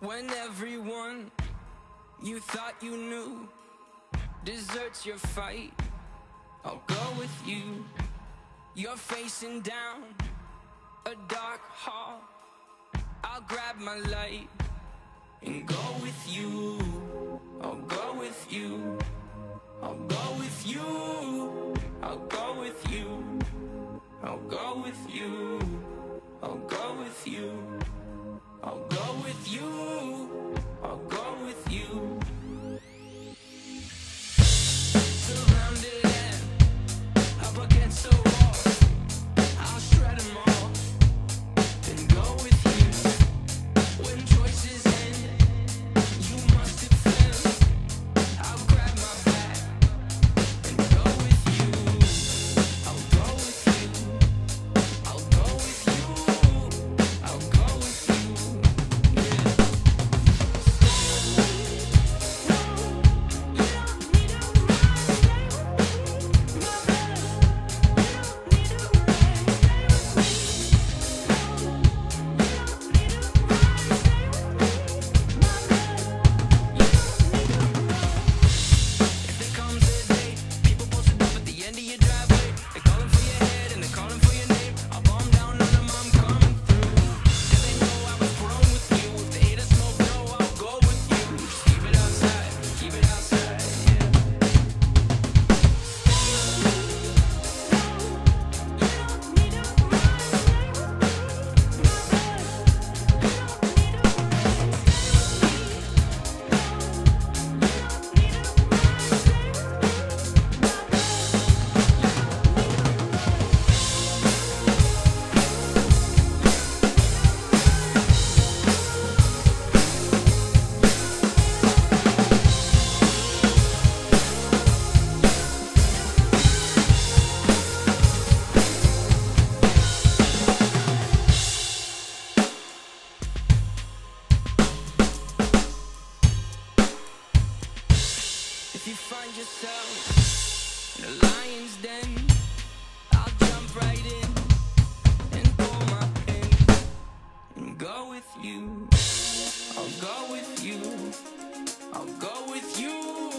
When everyone you thought you knew deserts your fight, I'll go with you. You're facing down a dark hall. I'll grab my light and go with you. I'll go with you. I'll go with you. I'll go with you. I'll go with you. I'll go with you. I'll go with you. I'll go with you. Surrounded and up against the wall, I'll shred them all and go with you. When choices end, you must defend. I'll grab my back and go with you. I'll go with you. I'll go with you. I'll go with you. Yeah. Stay, no, you don't need to run. Stay with me, my brother. You don't need to run. Stay with me. No, you don't need to run. Stay with me, my brother. You don't need to run. If there comes a day, people posted up at the end of your driveway. They're calling for your head and they're calling for your name. I'll bomb down on them, I'm coming through. Do they know I was born with you? If they hate a smoke, no, I'll go with you. Just keep it outside, keep it outside, yeah. If you find yourself in a lion's den, I'll jump right in and pull my pin and go with you. I'll go with you. I'll go with you.